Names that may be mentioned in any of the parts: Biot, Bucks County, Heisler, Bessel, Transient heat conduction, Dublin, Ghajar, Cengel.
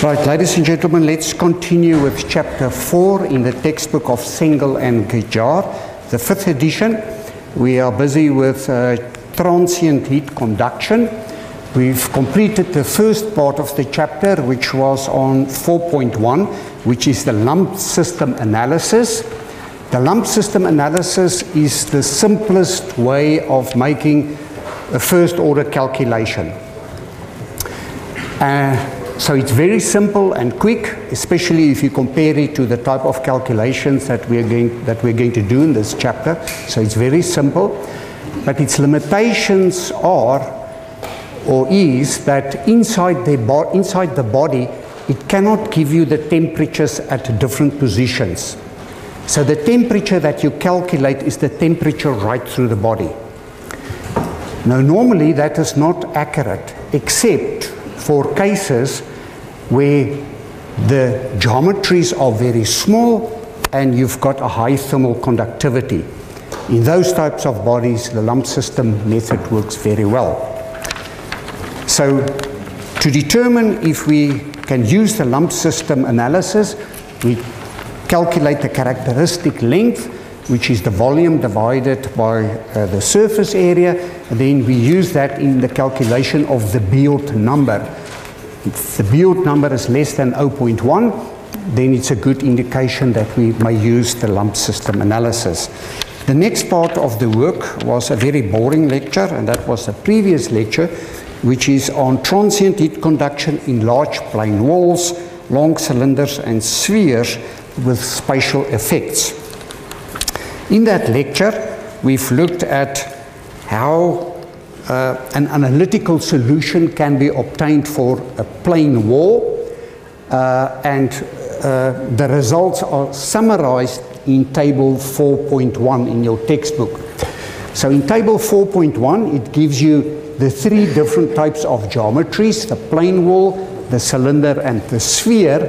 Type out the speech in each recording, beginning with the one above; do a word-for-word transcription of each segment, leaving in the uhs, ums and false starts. Right, ladies and gentlemen, let's continue with chapter four in the textbook of Cengel and Ghajar, the fifth edition. We are busy with uh, transient heat conduction. We've completed the first part of the chapter, which was on four point one, which is the lump system analysis. The lump system analysis is the simplest way of making a first order calculation. Uh, So it's very simple and quick, especially if you compare it to the type of calculations that we're going, that we're going to do in this chapter. So it's very simple, but its limitations are, or is, that inside the, bo inside the body, it cannot give you the temperatures at different positions. So the temperature that you calculate is the temperature right through the body. Now normally that is not accurate, except for cases where the geometries are very small and you've got a high thermal conductivity. In those types of bodies, the lump system method works very well. So to determine if we can use the lump system analysis, we calculate the characteristic length, which is the volume divided by uh, the surface area. And then we use that in the calculation of the Biot number. If the Biot number is less than zero point one, then it's a good indication that we may use the lump system analysis. The next part of the work was a very boring lecture, and that was the previous lecture, which is on transient heat conduction in large plane walls, long cylinders and spheres with spatial effects. In that lecture, we've looked at how uh, an analytical solution can be obtained for a plane wall, uh, and uh, the results are summarized in table four point one in your textbook. So in table four point one, it gives you the three different types of geometries, the plane wall, the cylinder, and the sphere.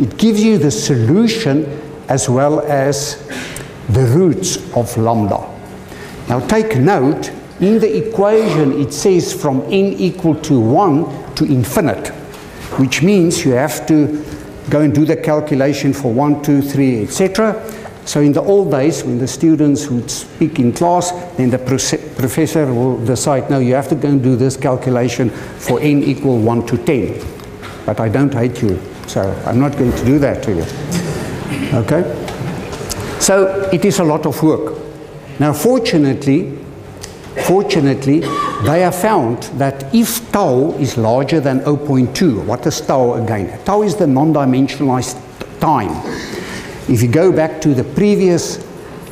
It gives you the solution as well as the roots of lambda. Now take note, in the equation it says from n equal to one to infinite, which means you have to go and do the calculation for one, two, three, et cetera. So in the old days, when the students would speak in class, then the professor will decide, no, you have to go and do this calculation for n equal one to ten. But I don't hate you, so I'm not going to do that to you. Okay? So it is a lot of work. Now fortunately, fortunately, they have found that if tau is larger than zero point two, what is tau again? Tau is the non-dimensionalized time. If you go back to the previous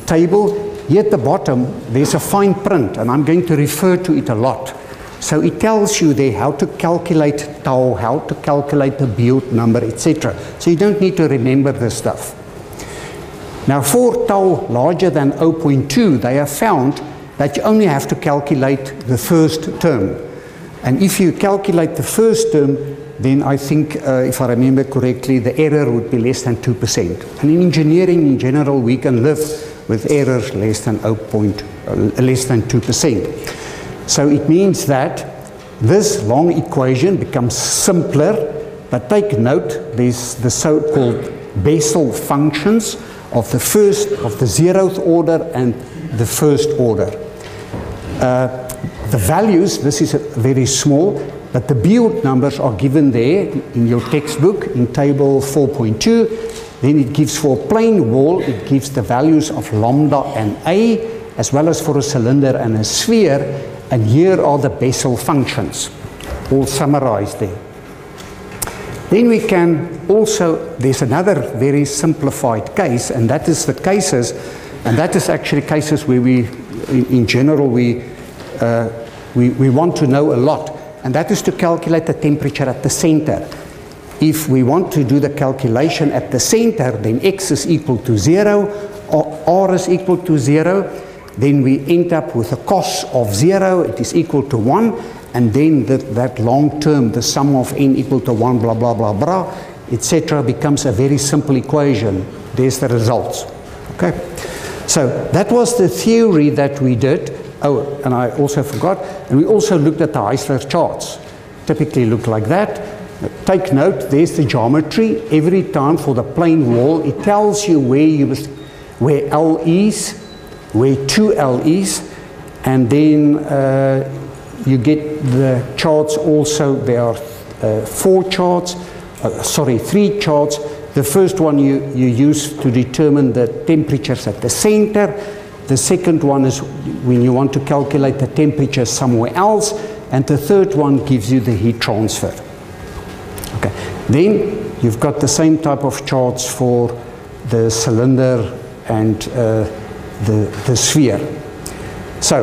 table, here at the bottom, there's a fine print, and I'm going to refer to it a lot. So it tells you there how to calculate tau, how to calculate the Biot number, et cetera. So you don't need to remember this stuff. Now for tau larger than zero point two, they have found that you only have to calculate the first term. And if you calculate the first term, then I think, uh, if I remember correctly, the error would be less than two percent. And in engineering in general, we can live with errors less than zero point, uh, less than two percent. So it means that this long equation becomes simpler, but take note, there's the so-called Bessel functions, of the first, of the zeroth order and the first order. Uh, the values, this is very small, but the Biot numbers are given there in your textbook in table four point two. Then it gives for a plane wall, it gives the values of lambda and A, as well as for a cylinder and a sphere, and here are the Bessel functions, all summarized there. Then we can also, there's another very simplified case, and that is the cases, and that is actually cases where we, in, in general, we, uh, we, we want to know a lot, and that is to calculate the temperature at the center. If we want to do the calculation at the center, then x is equal to zero, or r is equal to zero, then we end up with a cos of zero, it is equal to one, and then the, that long term, the sum of n equal to one, blah, blah, blah, blah, et cetera, becomes a very simple equation. There's the results. Okay? So that was the theory that we did. Oh, and I also forgot, and we also looked at the Heisler charts. Typically look like that. Take note, there's the geometry. Every time for the plane wall, it tells you where you must, where L is, where two L is, and then uh, you get the charts also. There are uh, four charts, uh, sorry, three charts. The first one you, you use to determine the temperatures at the center. The second one is when you want to calculate the temperature somewhere else. And the third one gives you the heat transfer. Okay. Then you've got the same type of charts for the cylinder and uh, the, the sphere. So,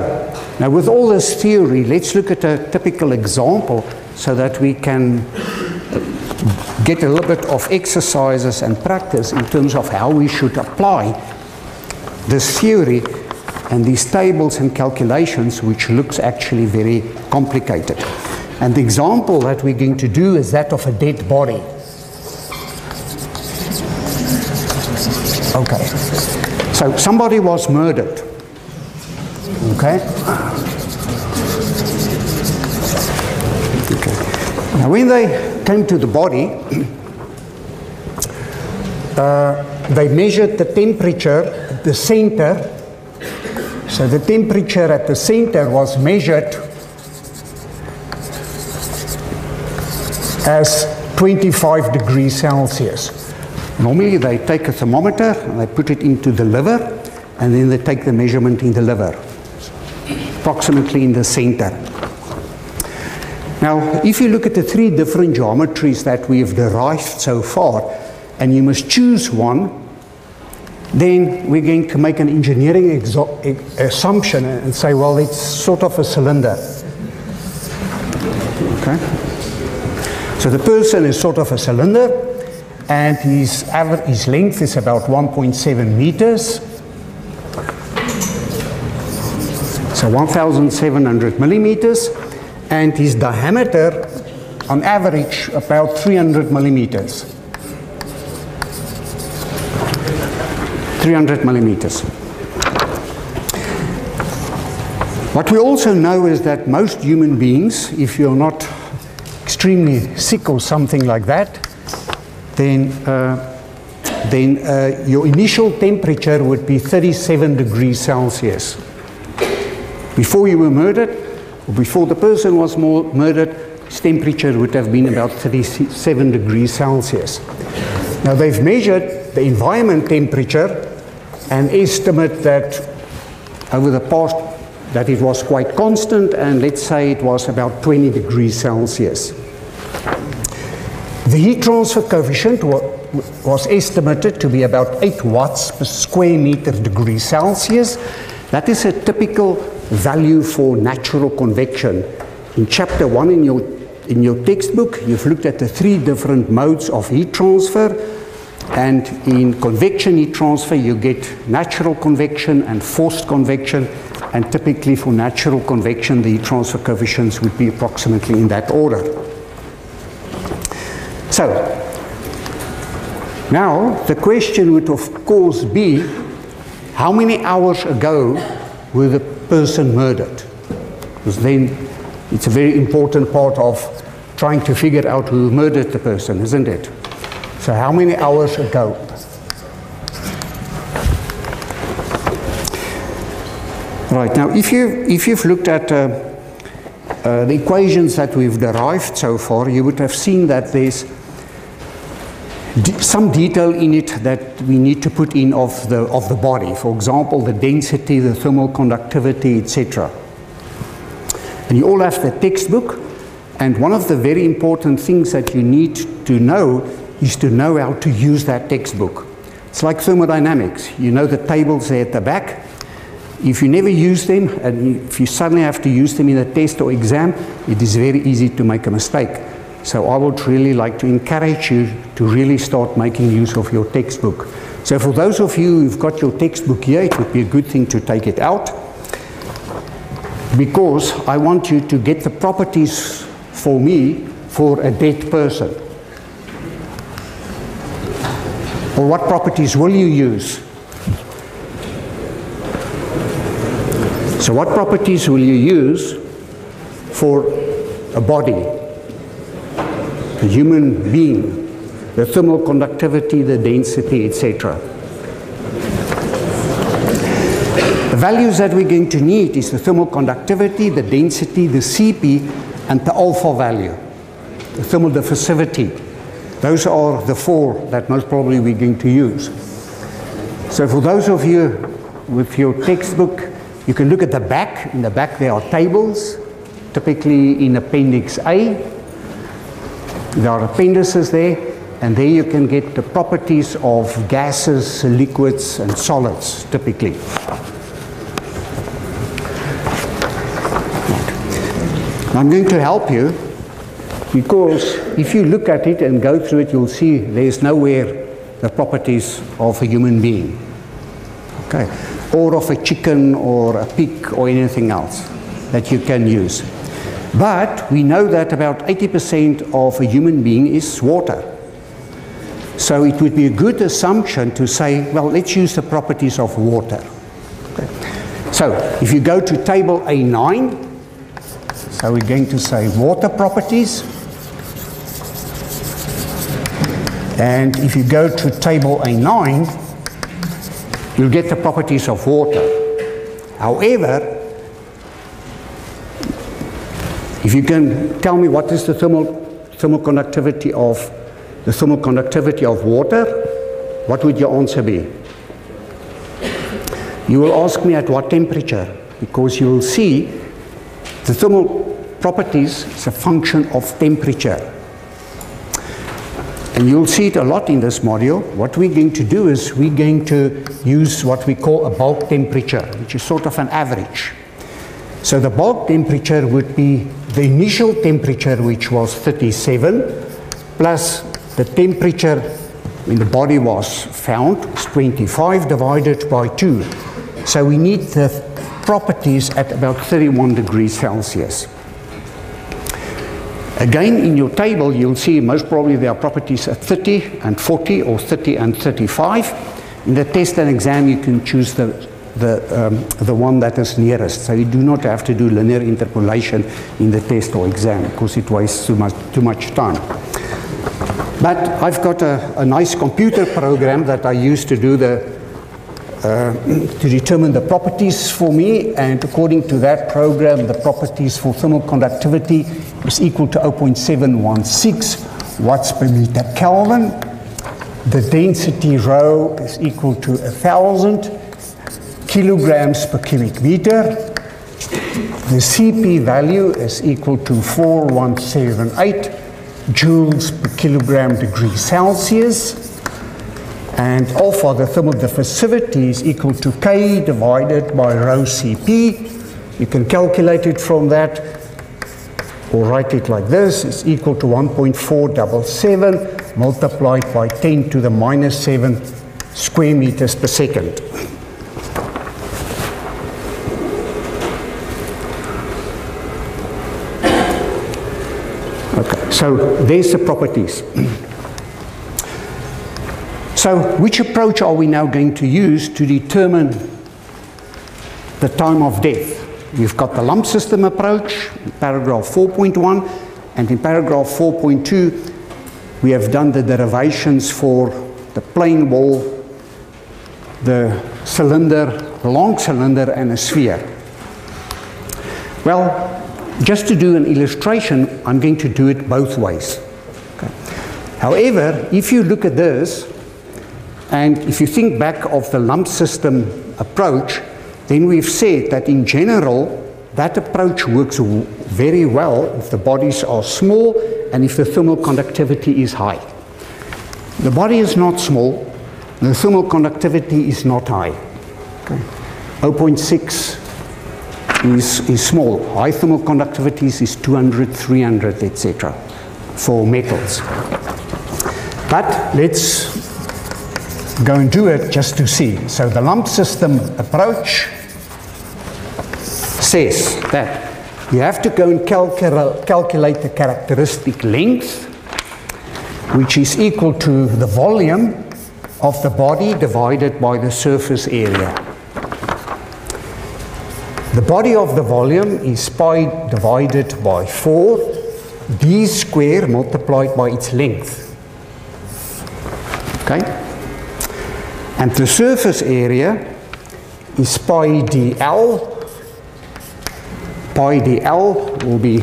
now with all this theory, let's look at a typical example so that we can get a little bit of exercises and practice in terms of how we should apply this theory and these tables and calculations, which looks actually very complicated. And the example that we're going to do is that of a dead body. Okay. So somebody was murdered. Okay. Okay. Now when they came to the body, uh, they measured the temperature at the center. So the temperature at the center was measured as twenty-five degrees Celsius. Normally they take a thermometer and they put it into the liver, and then they take the measurement in the liver, approximately in the center. Now, if you look at the three different geometries that we have derived so far, and you must choose one, then we're going to make an engineering assumption and say, well, it's sort of a cylinder. Okay. So the person is sort of a cylinder, and his, average, his length is about one point seven meters. So one thousand seven hundred millimeters. And his diameter, on average, about three hundred millimeters. three hundred millimeters. What we also know is that most human beings, if you're not extremely sick or something like that, then, uh, then uh, your initial temperature would be thirty-seven degrees Celsius. Before you were murdered, or before the person was murdered, his temperature would have been about thirty-seven degrees Celsius. Now they've measured the environment temperature and estimate that over the past that it was quite constant, and let's say it was about twenty degrees Celsius. The heat transfer coefficient wa was estimated to be about eight watts per square meter degree Celsius. That is a typical value for natural convection. In chapter one in your, in your textbook, you've looked at the three different modes of heat transfer. And in convection heat transfer, you get natural convection and forced convection. And typically for natural convection, the heat transfer coefficients would be approximately in that order. So, now the question would of course be, how many hours ago were the person murdered? Because then it's a very important part of trying to figure out who murdered the person, isn't it? So how many hours ago? Right, now if, you, if you've looked at uh, uh, the equations that we've derived so far, you would have seen that there's de- some detail in it that we need to put in of the, of the body. For example, the density, the thermal conductivity, et cetera. And you all have the textbook, and one of the very important things that you need to know is to know how to use that textbook. It's like thermodynamics. You know the tables there at the back. If you never use them, and if you suddenly have to use them in a test or exam, it is very easy to make a mistake. So I would really like to encourage you to really start making use of your textbook. So for those of you who've got your textbook here, it would be a good thing to take it out, because I want you to get the properties for me for a dead person. Or what properties will you use? So what properties will you use for a body? the human being, the thermal conductivity, the density, et cetera. The values that we're going to need is the thermal conductivity, the density, the C P, and the alpha value, the thermal diffusivity. Those are the four that most probably we're going to use. So for those of you with your textbook, you can look at the back. In the back there are tables, typically in Appendix A. There are appendices there, and there you can get the properties of gases, liquids, and solids, typically. I'm going to help you, because if you look at it and go through it, you'll see there's nowhere the properties of a human being, okay, or of a chicken or a pig or anything else that you can use. But we know that about eighty percent of a human being is water. So it would be a good assumption to say, well, let's use the properties of water. Okay. So if you go to table A nine, so we're going to say water properties. And if you go to table A nine, you'll get the properties of water. However, if you can tell me what is the thermal, thermal conductivity of the thermal conductivity of water, what would your answer be? You will ask me at what temperature, because you will see the thermal properties is a function of temperature. And you'll see it a lot in this module. What we're going to do is we're going to use what we call a bulk temperature, which is sort of an average. So the bulk temperature would be the initial temperature, which was thirty-seven, plus the temperature when the body was found, was twenty-five divided by two. So we need the properties at about thirty-one degrees Celsius. Again, in your table, you'll see most probably there are properties at thirty and forty or thirty and thirty-five. In the test and exam, you can choose the, the, um, the one that is nearest. So you do not have to do linear interpolation in the test or exam, because it wastes too much, too much time. But I've got a, a nice computer program that I use to do the Uh, to determine the properties for me, and according to that program, the properties for thermal conductivity is equal to zero point seven one six watts per meter Kelvin. The density rho is equal to one thousand kilograms per cubic meter. The C P value is equal to four one seven eight joules per kilogram degree Celsius. And alpha, the thermal diffusivity, is equal to K divided by rho C P. You can calculate it from that, or write it like this. It's equal to one point four seven seven multiplied by ten to the minus seven square meters per second. Okay, so there's the properties. So which approach are we now going to use to determine the time of death? We've got the lump system approach in paragraph four point one, and in paragraph four point two we have done the derivations for the plane wall, the cylinder, the long cylinder, and a sphere. Well, just to do an illustration, I'm going to do it both ways. Okay. However, if you look at this, and if you think back of the lump system approach, then we've said that in general, that approach works very well if the bodies are small and if the thermal conductivity is high. The body is not small, the thermal conductivity is not high. Okay. zero point six is, is small. High thermal conductivity is two hundred, three hundred, et cetera, for metals. But let's go and do it just to see. So the lump system approach says that you have to go and calcul calculate the characteristic length, which is equal to the volume of the body divided by the surface area. The body of the volume is pi divided by four, d square multiplied by its length. Okay? And the surface area is pi dl. Pi dl will be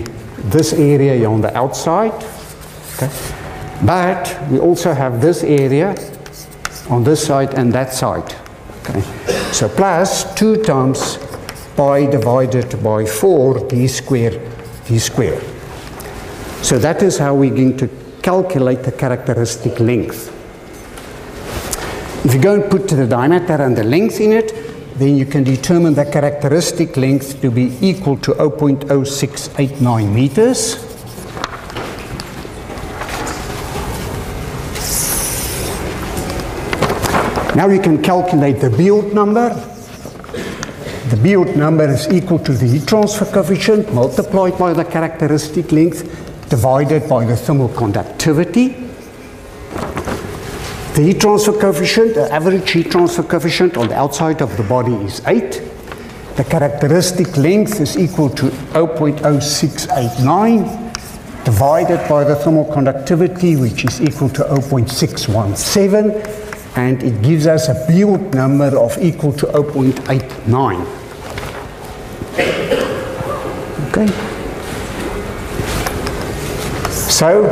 this area on the outside. Okay? But we also have this area on this side and that side. Okay? So plus two times pi divided by four d square d square. So that is how we're going to calculate the characteristic length. If you go and put the diameter and the length in it, then you can determine the characteristic length to be equal to zero point zero six eight nine meters. Now you can calculate the Biot number. The Biot number is equal to the heat transfer coefficient multiplied by the characteristic length divided by the thermal conductivity. The heat transfer coefficient, the average heat transfer coefficient on the outside of the body is eight. The characteristic length is equal to zero point zero six eight nine divided by the thermal conductivity, which is equal to zero point six one seven, and it gives us a Biot number of equal to zero point eight nine. Okay. So,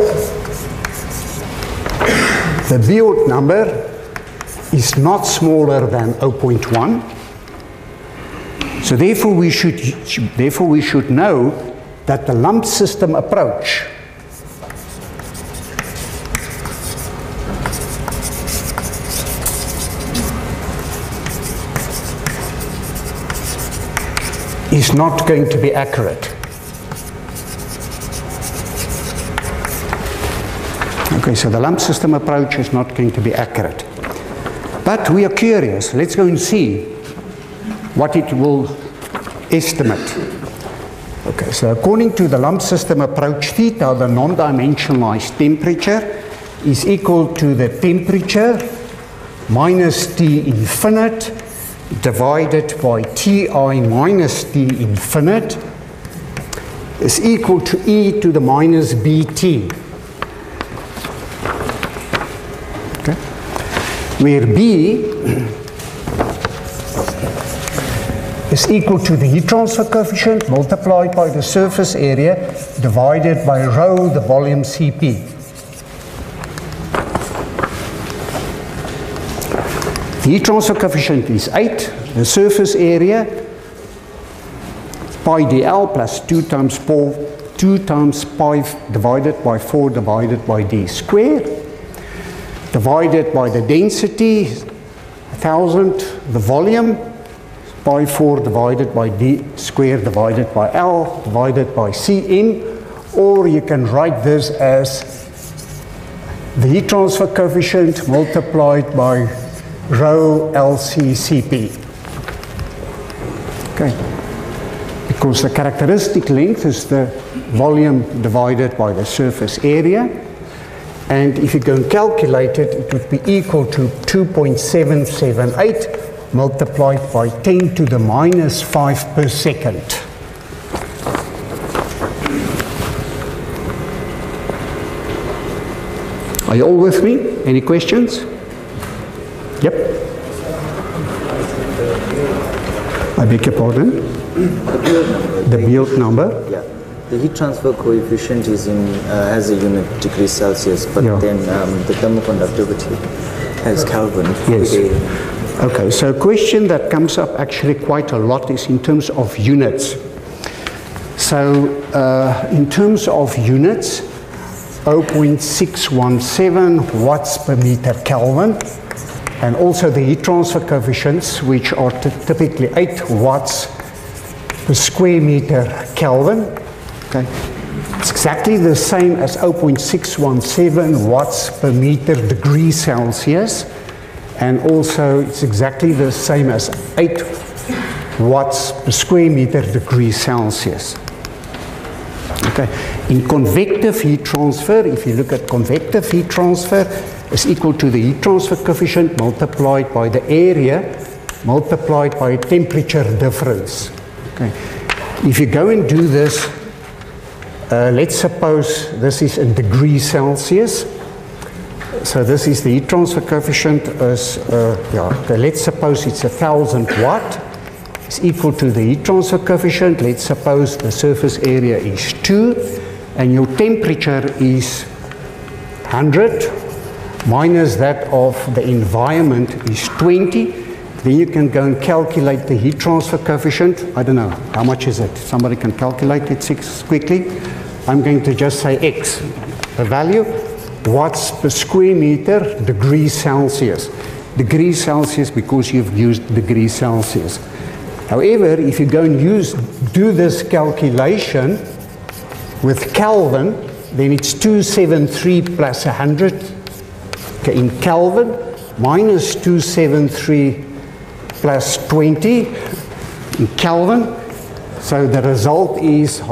the Biot number is not smaller than zero point one. So therefore we should, therefore we should know that the lump system approach is not going to be accurate. Okay, so the lump system approach is not going to be accurate. But we are curious. Let's go and see what it will estimate. Okay, so according to the lump system approach theta, the non-dimensionalized temperature is equal to the temperature minus T infinite divided by Ti minus T infinite is equal to e to the minus bt. Where B is equal to the heat transfer coefficient multiplied by the surface area divided by rho, the volume C P. The heat transfer coefficient is eight. The surface area pi dl plus two times pi, two times pi divided by four divided by d squared, divided by the density, one thousand, the volume, by four divided by d squared divided by L divided by C M, or you can write this as the heat transfer coefficient multiplied by rho L C C P. Okay. Because the characteristic length is the volume divided by the surface area. And if you go and calculate it, it would be equal to two point seven seven eight multiplied by ten to the minus five per second. Are you all with me? Any questions? Yep. I beg your pardon? The Biot number? Yeah. The heat transfer coefficient is in uh, has a unit degree Celsius, but yeah. then um, the thermal conductivity has Kelvin. Yes. Okay. So a question that comes up actually quite a lot is in terms of units. So uh, in terms of units, zero point six one seven watts per meter Kelvin, and also the heat transfer coefficients, which are typically eight watts per square meter Kelvin. Okay. It's exactly the same as zero point six one seven watts per meter degree Celsius, and also it's exactly the same as eight watts per square meter degree Celsius. Okay. In convective heat transfer, if you look at convective heat transfer, it's equal to the heat transfer coefficient multiplied by the area multiplied by temperature difference. Okay. If you go and do this Uh, let's suppose this is in degrees Celsius. So this is the heat transfer coefficient. Is, uh, yeah. Okay, let's suppose it's a thousand watt. It's equal to the heat transfer coefficient. Let's suppose the surface area is two, and your temperature is one hundred, minus that of the environment is twenty. Then you can go and calculate the heat transfer coefficient. I don't know, how much is it? Somebody can calculate it six quickly. I'm going to just say X, the value. Watts per square meter, degrees Celsius. Degrees Celsius because you've used degrees Celsius. However, if you go and use, do this calculation with Kelvin, then it's two seventy-three plus one hundred okay, in Kelvin, minus two seventy-three plus twenty in Kelvin. So the result is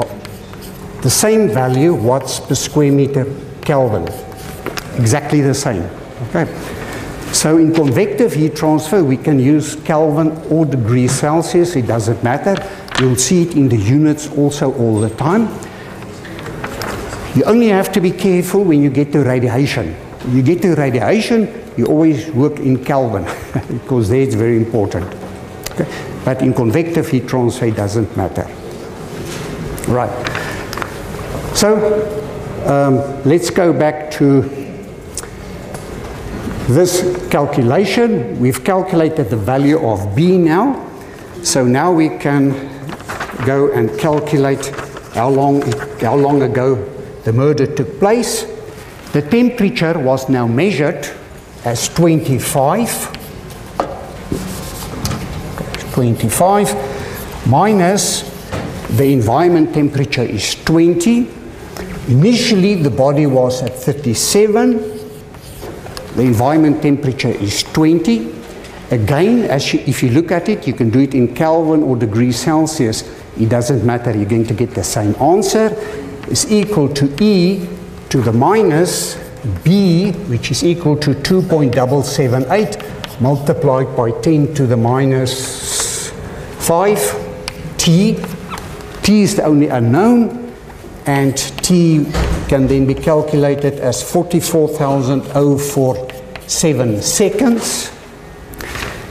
the same value, watts per square meter Kelvin. Exactly the same. Okay. So in convective heat transfer, we can use Kelvin or degrees Celsius. It doesn't matter. You'll see it in the units also all the time. You only have to be careful when you get to radiation. When you get to radiation, you always work in Kelvin, because there it's very important. Okay. But in convective heat transfer, it doesn't matter. Right. So, Um, let's go back to this calculation. We've calculated the value of B now. So now we can go and calculate how long, it, how long ago the murder took place. The temperature was now measured as twenty-five, twenty-five minus the environment temperature is twenty. Initially, the body was at thirty-seven. The environment temperature is twenty. Again, as you, if you look at it, you can do it in Kelvin or degrees Celsius. It doesn't matter. You're going to get the same answer. It's equal to E to the minus B, which is equal to two point double seven eight multiplied by ten to the minus five T. T is the only unknown. And T can then be calculated as forty-four thousand oh four point seven seconds.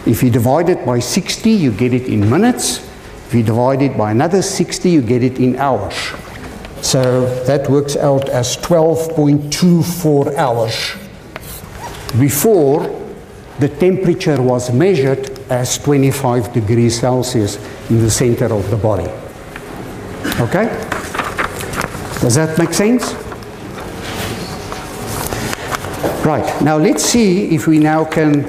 If you divide it by sixty, you get it in minutes. If you divide it by another sixty, you get it in hours. So that works out as twelve point two four hours. Before, the temperature was measured as twenty-five degrees Celsius in the center of the body. Okay? Does that make sense? Right, now let's see if we now can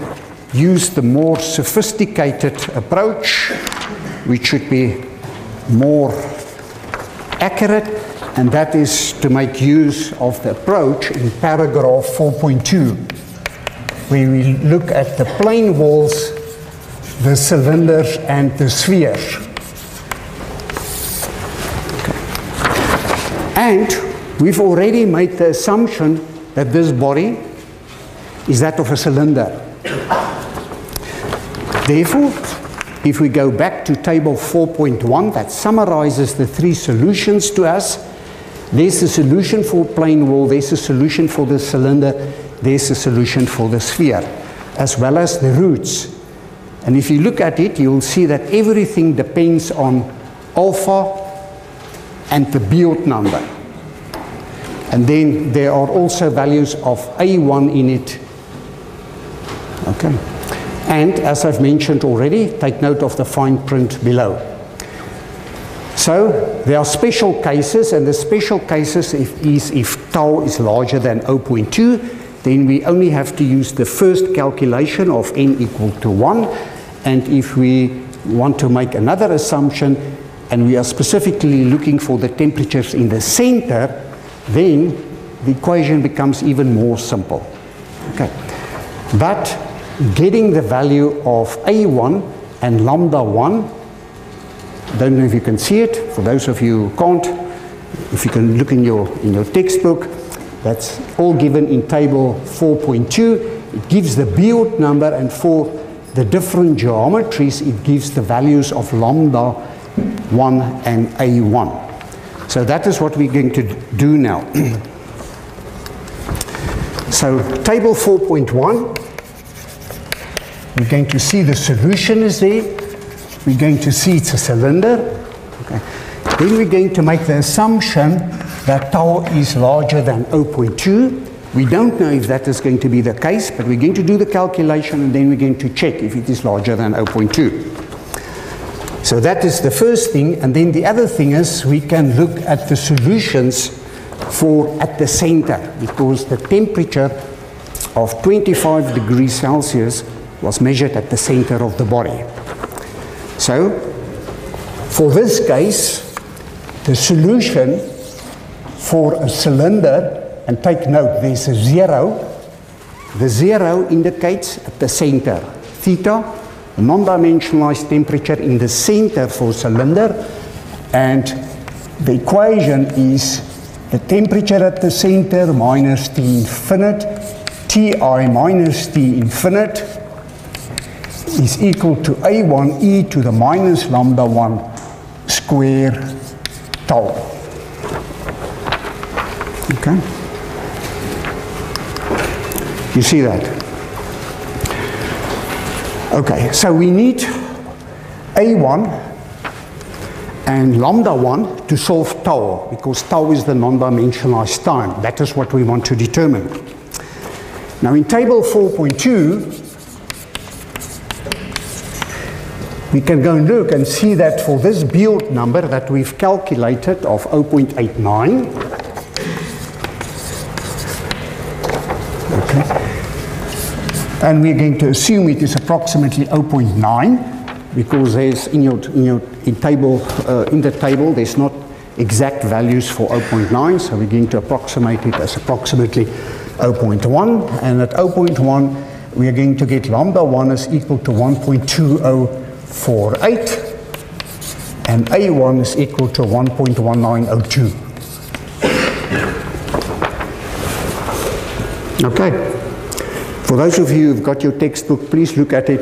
use the more sophisticated approach, which should be more accurate, and that is to make use of the approach in paragraph four point two, where we look at the plane walls, the cylinders, and the spheres. And we've already made the assumption that this body is that of a cylinder. Therefore, if we go back to table four point one, that summarizes the three solutions to us. There's a solution for plane wall, there's a solution for the cylinder, there's a solution for the sphere, as well as the roots. And if you look at it, you'll see that everything depends on alpha and the Biot number. And then there are also values of A one in it. Okay. And as I've mentioned already, take note of the fine print below. So there are special cases, and the special cases if, is if tau is larger than zero point two, then we only have to use the first calculation of n equal to one. And if we want to make another assumption, and we are specifically looking for the temperatures in the center, then the equation becomes even more simple. Okay. But getting the value of A one and lambda one, I don't know if you can see it, for those of you who can't, if you can look in your, in your textbook, that's all given in table four point two. It gives the Biot number, and for the different geometries, it gives the values of lambda one and A one. So that is what we're going to do now. So table four point one, we're going to see the solution is there. We're going to see it's a cylinder. Okay. Then we're going to make the assumption that tau is larger than zero point two. We don't know if that is going to be the case, but we're going to do the calculation and then we're going to check if it is larger than zero point two. So that is the first thing, and then the other thing is we can look at the solutions for at the center, because the temperature of twenty-five degrees Celsius was measured at the center of the body. So for this case, the solution for a cylinder, and take note, there's a zero. The zero indicates at the center. Theta, non-dimensionalized temperature in the center for cylinder. And the equation is the temperature at the center minus T infinite. Ti minus T infinite is equal to A one e to the minus lambda one square tau. Okay. You see that? Okay, so we need A one and lambda one to solve tau, because tau is the non-dimensionalized time. That is what we want to determine. Now in table four point two, we can go and look and see that for this Biot number that we've calculated of zero point eight nine, and we're going to assume it is approximately zero point nine, because there's in your, in your in table uh, in the table there's not exact values for zero point nine, so we're going to approximate it as approximately zero point one, and at zero point one we are going to get lambda one is equal to one point two zero four eight, and A one is equal to one point one nine zero two. Okay. For those of you who've got your textbook, please look at it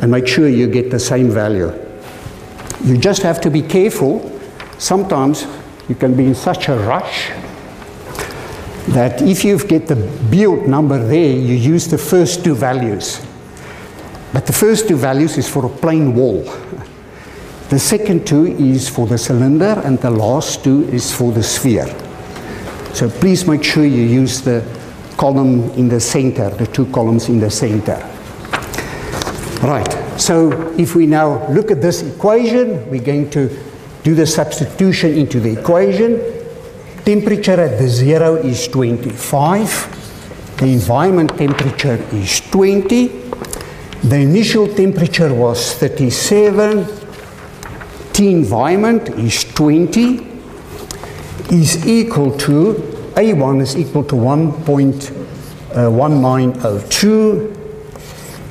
and make sure you get the same value. You just have to be careful. Sometimes you can be in such a rush that if you get the Biot number there, you use the first two values. But the first two values is for a plain wall. The second two is for the cylinder, and the last two is for the sphere. So please make sure you use the column in the center, the two columns in the center. Right, so if we now look at this equation, we're going to do the substitution into the equation. Temperature at the zero is twenty-five. The environment temperature is twenty. The initial temperature was thirty-seven. T environment is twenty, is equal to A one is equal to one point one nine zero two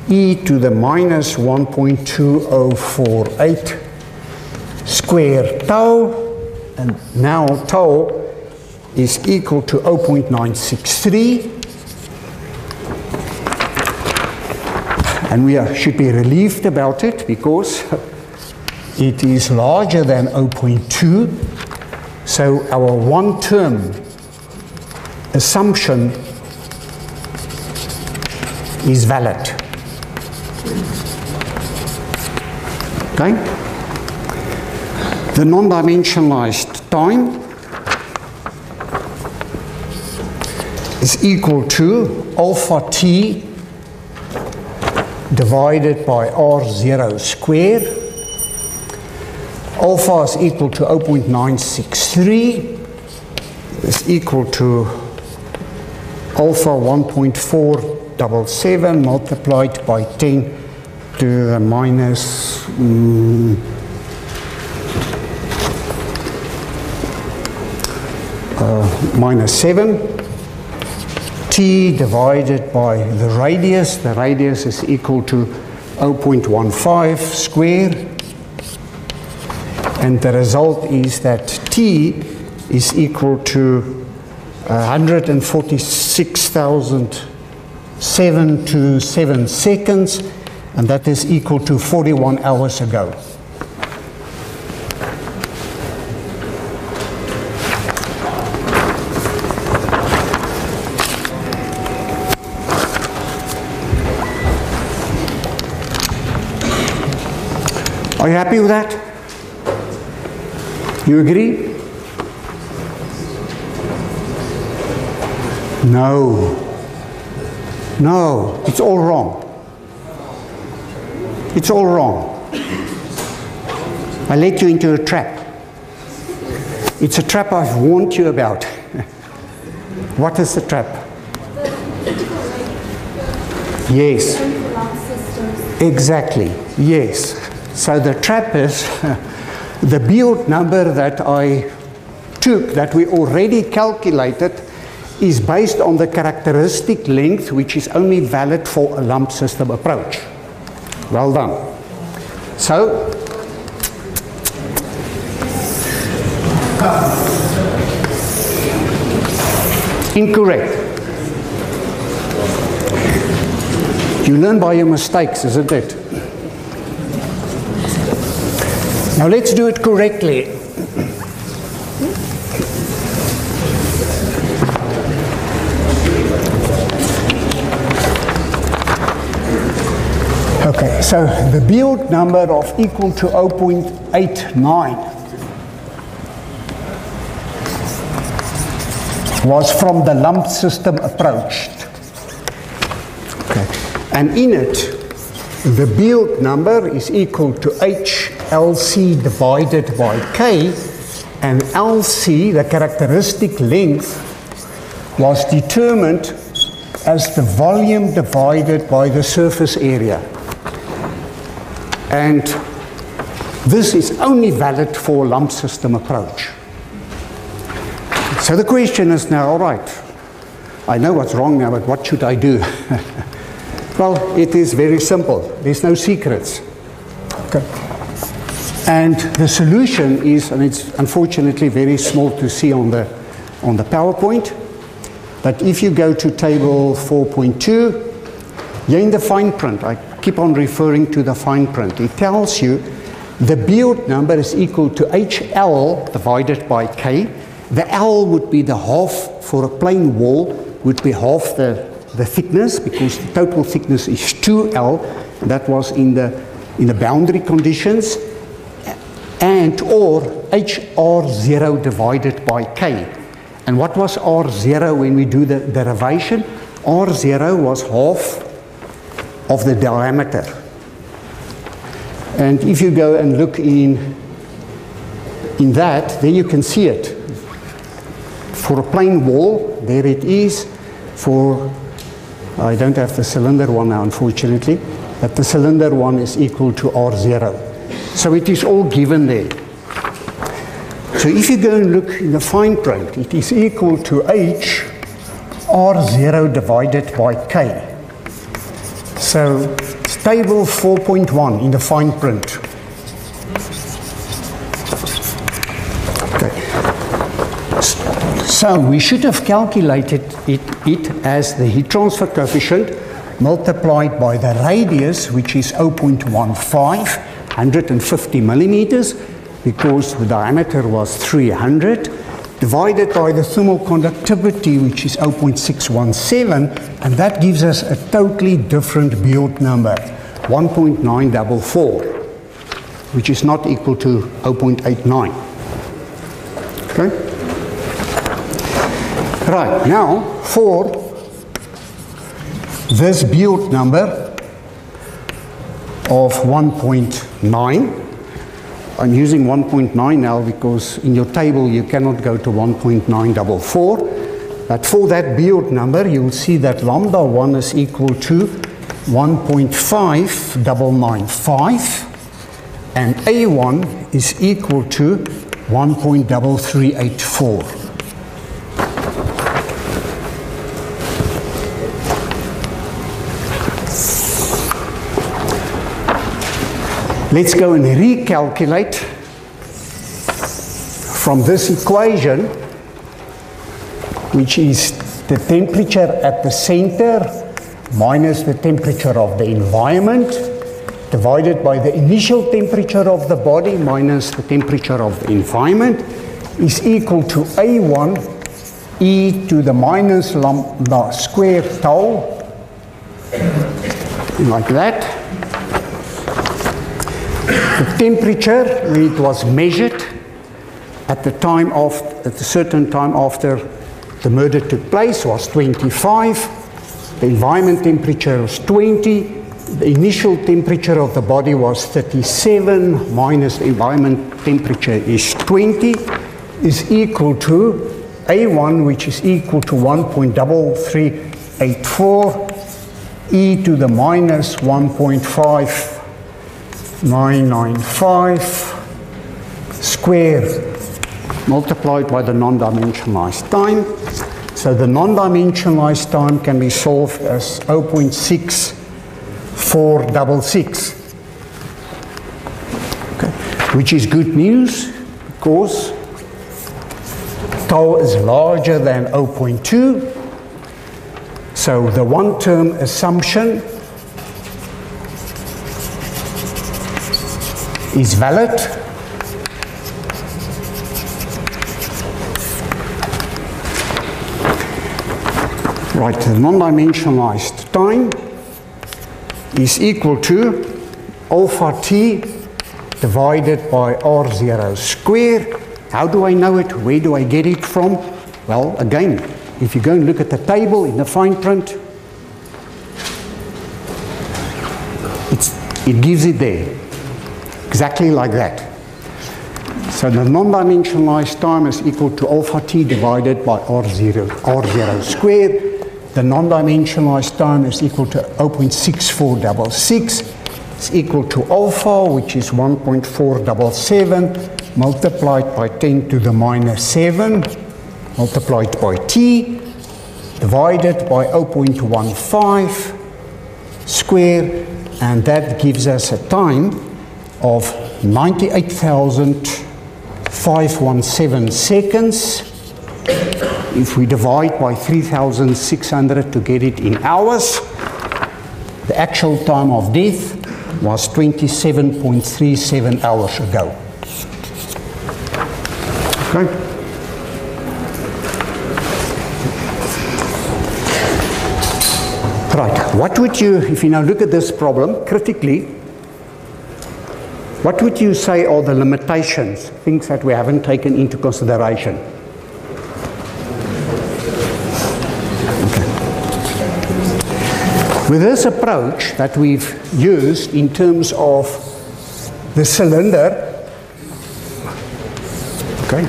e to the minus one point two zero four eight square tau, and now tau is equal to zero point nine six three, and we are, should be relieved about it, because it is larger than zero point two, so our one term assumption is valid. Okay? The non-dimensionalized time is equal to alpha t divided by r zero squared. Alpha is equal to zero point nine six three, is equal to alpha one point four seven seven multiplied by ten to the minus mm, uh, minus seven. T divided by the radius. The radius is equal to zero point one five squared. And the result is that T is equal to one hundred forty-six thousand seven hundred twenty-seven seconds, and that is equal to forty-one hours ago. Are you happy with that? You agree? No. No, it's all wrong. It's all wrong. I led you into a trap. It's a trap I've warned you about. What is the trap? Yes. Exactly, yes. So the trap is the Biot number that I took, that we already calculated, is based on the characteristic length, which is only valid for a lump system approach. Well done. So, incorrect. You learn by your mistakes, isn't it? Now let's do it correctly. Okay, so the Biot number of equal to zero point eight nine was from the lump system approach. Okay. And in it, the Biot number is equal to H L C divided by K, and L C, the characteristic length, was determined as the volume divided by the surface area. And this is only valid for lump system approach. So the question is now, all right, I know what's wrong now, but what should I do? Well, it is very simple. There's no secrets. Okay. And the solution is, and it's unfortunately very small to see on the, on the PowerPoint, but if you go to table four point two, you're in the fine print. I keep on referring to the fine print. It tells you the Biot number is equal to H L divided by K. The L would be the half for a plain wall, would be half the, the thickness, because the total thickness is two L. That was in the, in the boundary conditions. And or H R zero divided by K. And what was R zero when we do the derivation? R zero was half of the diameter. And if you go and look in, in that, then you can see it. For a plain wall, there it is. For, I don't have the cylinder one now, unfortunately, but the cylinder one is equal to R zero. So it is all given there. So if you go and look in the fine print, it is equal to H R zero divided by K. So table four point one in the fine print. So we should have calculated it, it as the heat transfer coefficient multiplied by the radius, which is zero point one five, one hundred fifty millimeters, because the diameter was three hundred, divided by the thermal conductivity, which is zero point six one seven, and that gives us a totally different Biot number, one point nine four four, which is not equal to zero point eight nine. Okay? Right, now for this Biot number of one point nine, I'm using one point nine now because in your table you cannot go to one point nine four four, but for that Biot number you will see that lambda one is equal to one point five nine nine five and A one is equal to one point three three eight four. Let's go and recalculate from this equation, which is the temperature at the center minus the temperature of the environment divided by the initial temperature of the body minus the temperature of the environment is equal to A one e to the minus lambda square tau, like that. The temperature, it was measured at the time of, at a certain time after the murder took place, was twenty-five. The environment temperature was twenty. The initial temperature of the body was thirty-seven minus the environment temperature is twenty, is equal to A one, which is equal to one point three three eight four, e to the minus one point five nine nine five squared, multiplied by the non-dimensionalized time. So the non-dimensionalized time can be solved as zero point six four six six, okay. Which is good news because tau is larger than zero point two, so the one-term assumption is valid. Right, the non-dimensionalized time is equal to alpha t divided by r zero squared. How do I know it? Where do I get it from? Well, again, if you go and look at the table in the fine print, it's, it gives it there, exactly like that. So the non-dimensionalized time is equal to alpha t divided by r zero, r zero squared. The non-dimensionalized time is equal to zero point six four six six. It's equal to alpha, which is one point four seven seven, multiplied by ten to the minus seven, multiplied by t, divided by zero point one five square, and that gives us a time of ninety-eight thousand five hundred seventeen seconds. If we divide by three thousand six hundred to get it in hours, the actual time of death was twenty-seven point three seven hours ago. Okay. Right, what would you, if you now look at this problem critically, what would you say are the limitations, things that we haven't taken into consideration? With this approach that we've used in terms of the cylinder, okay,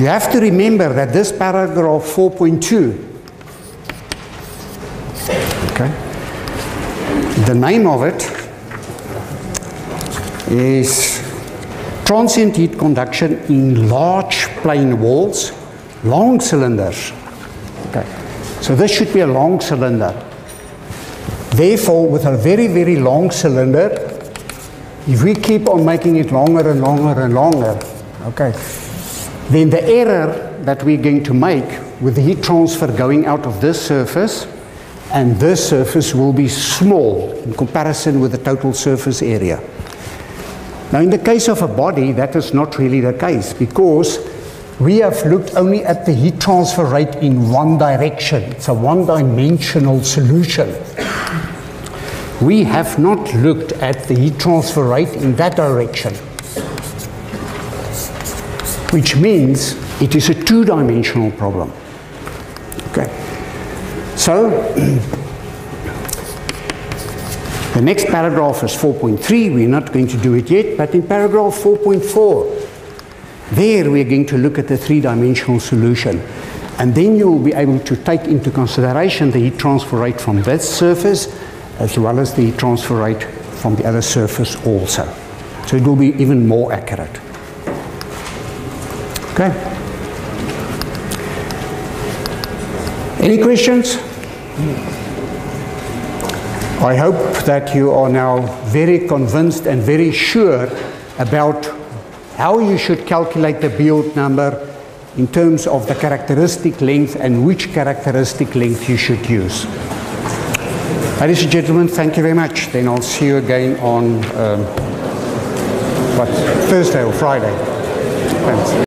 you have to remember that this paragraph four point two, okay, the name of it is transient heat conduction in large plane walls, long cylinders. Okay, so this should be a long cylinder. Therefore, with a very, very long cylinder, if we keep on making it longer and longer and longer, okay, then the error that we're going to make with the heat transfer going out of this surface and this surface will be small in comparison with the total surface area. Now, in the case of a body, that is not really the case because we have looked only at the heat transfer rate in one direction. It's a one-dimensional solution. We have not looked at the heat transfer rate in that direction, which means it is a two-dimensional problem. Okay. So, the next paragraph is four point three. We're not going to do it yet, but in paragraph four point four, there we're going to look at the three-dimensional solution. And then you will be able to take into consideration the heat transfer rate from this surface as well as the heat transfer rate from the other surface also. So it will be even more accurate. Okay. Any questions? I hope that you are now very convinced and very sure about how you should calculate the Biot number in terms of the characteristic length and which characteristic length you should use. Ladies and gentlemen, thank you very much. Then I'll see you again on um, what, Thursday or Friday. Thanks.